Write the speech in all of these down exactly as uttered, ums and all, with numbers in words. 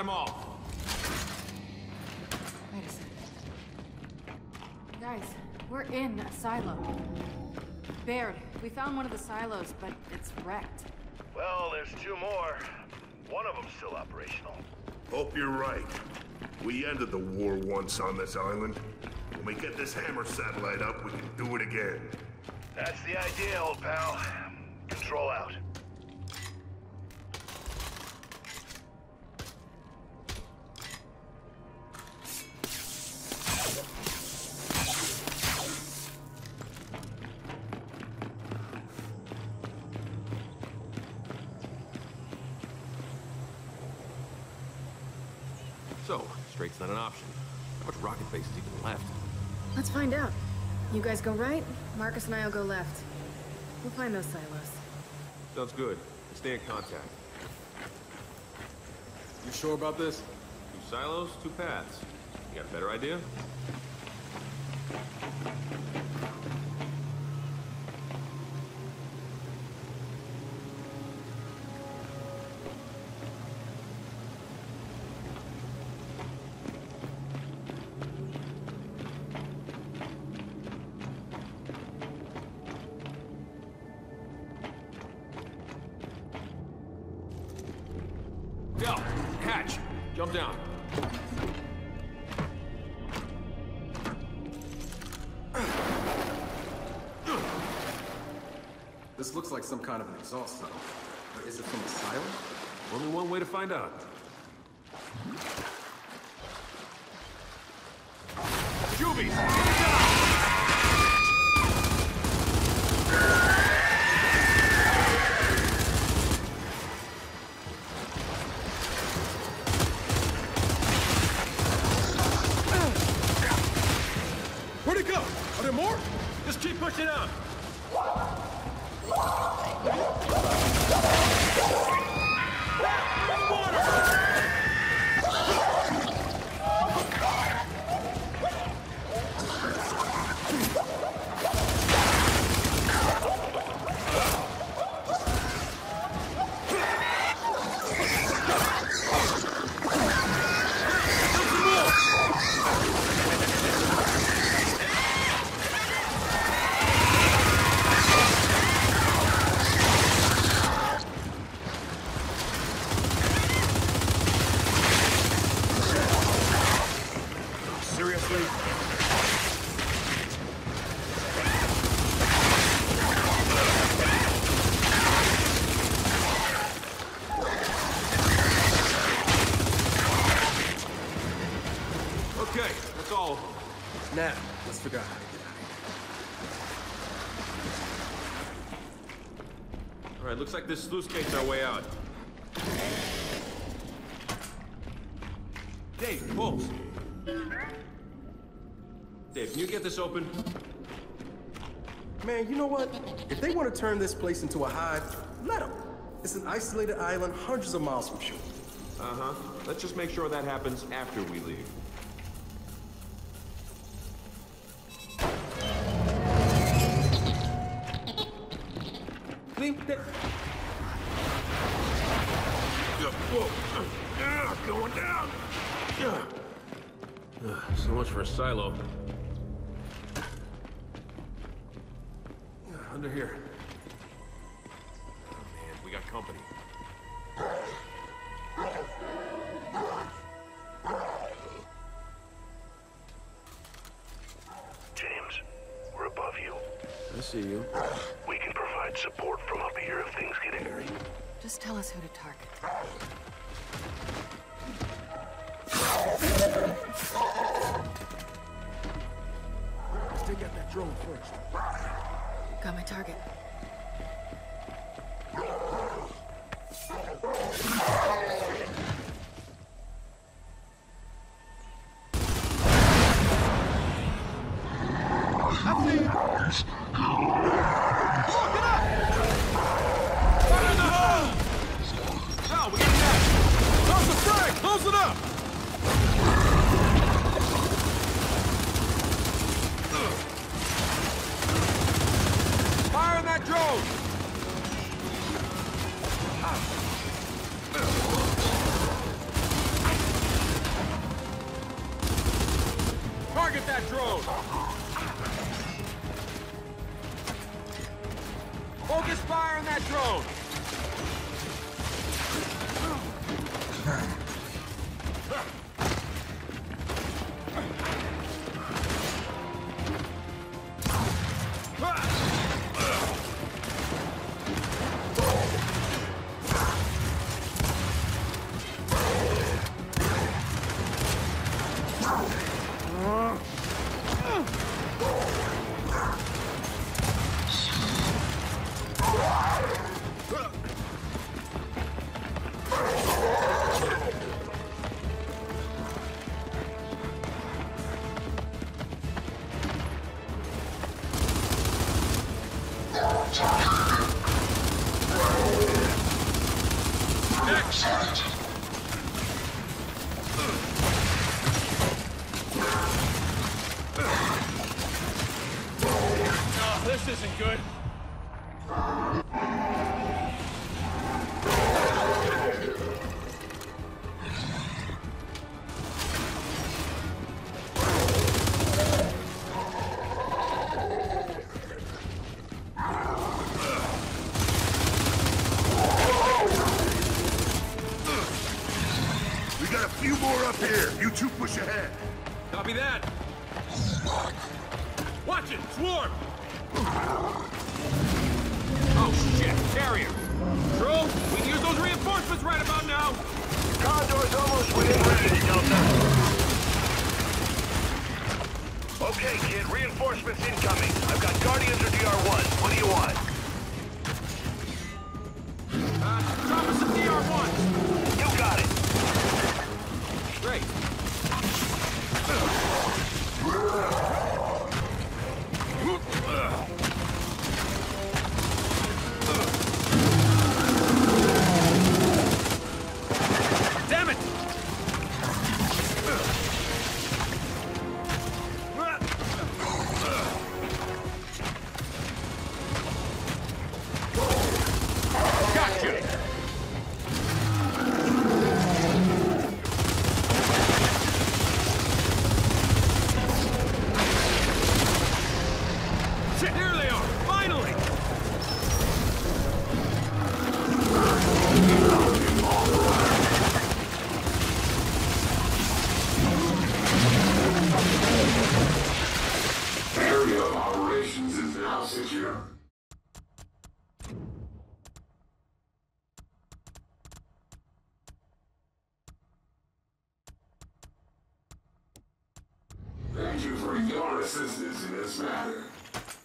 got them all. Wait a second. Guys, we're in a silo. Baird, we found one of the silos, but it's wrecked. Well, there's two more. One of them's still operational. Hope you're right. We ended the war once on this island. When we get this Hammer satellite up, we can do it again. That's the idea, old pal. Control out. So, straight's not an option. How much rocket face is even left? Let's find out. You guys go right, Marcus and I will go left. We'll find those silos. Sounds good. Stay in contact. You sure about this? Two silos, two paths. You got a better idea? Jump down. This looks like some kind of an exhaust tunnel. But is it from the silo? Only one way to find out. Cubies! Get down! Push it up! Now, let's figure out how to get out of here. Alright, looks like this sluice gate's our way out. Dave, pulse. Dave, can you get this open? Man, you know what? If they want to turn this place into a hive, let them. It's an isolated island hundreds of miles from shore. Uh-huh. Let's just make sure that happens after we leave. Going down. So much for a silo. Under here. Oh man, we got company. James, we're above you. I see you. We can provide support from up here if things get hairy. Just tell us who to target. Let's take out that drone first. Got my target. I Target that drone! Focus fire on that drone!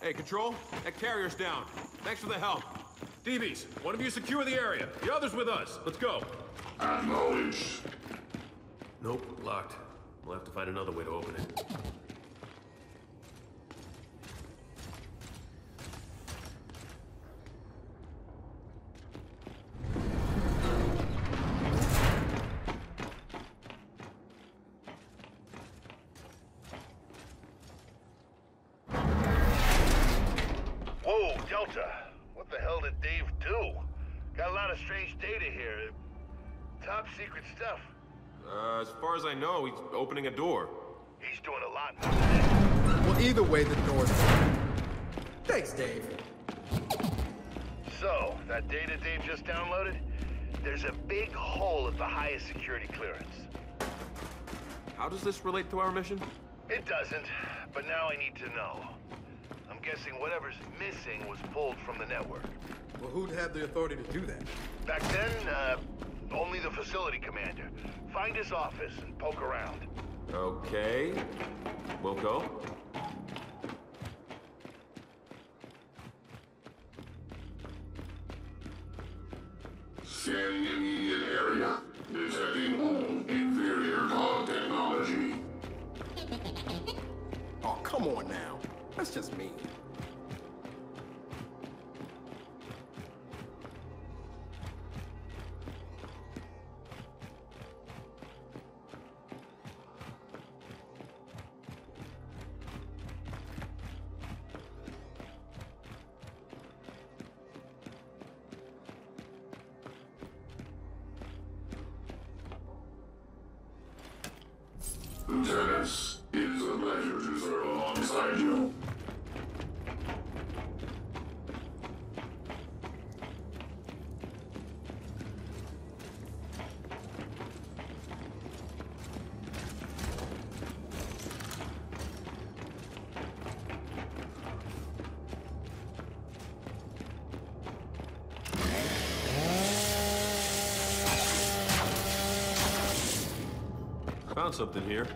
Hey, Control, that carrier's down. Thanks for the help. D Bs, one of you secure the area. The other's with us. Let's go. Acknowledged. Nope, locked. We'll have to find another way to open it. Opening a door. He's doing a lot more than that. Well, either way, the door's open. Thanks, Dave. So, that data Dave just downloaded? There's a big hole at the highest security clearance. How does this relate to our mission? It doesn't, but now I need to know. I'm guessing whatever's missing was pulled from the network. Well, who'd have the authority to do that? Back then, uh... only the facility commander. Find his office and poke around. Okay. We'll go. Scanning immediate area. Detecting all inferior cog technology. Oh, come on now. That's just mean. Lieutenants, it is a pleasure inside you. Found something here.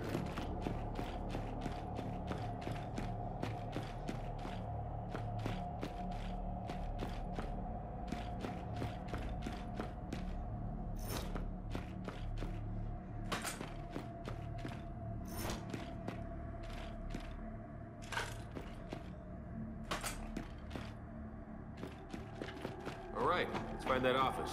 All right, let's find that office.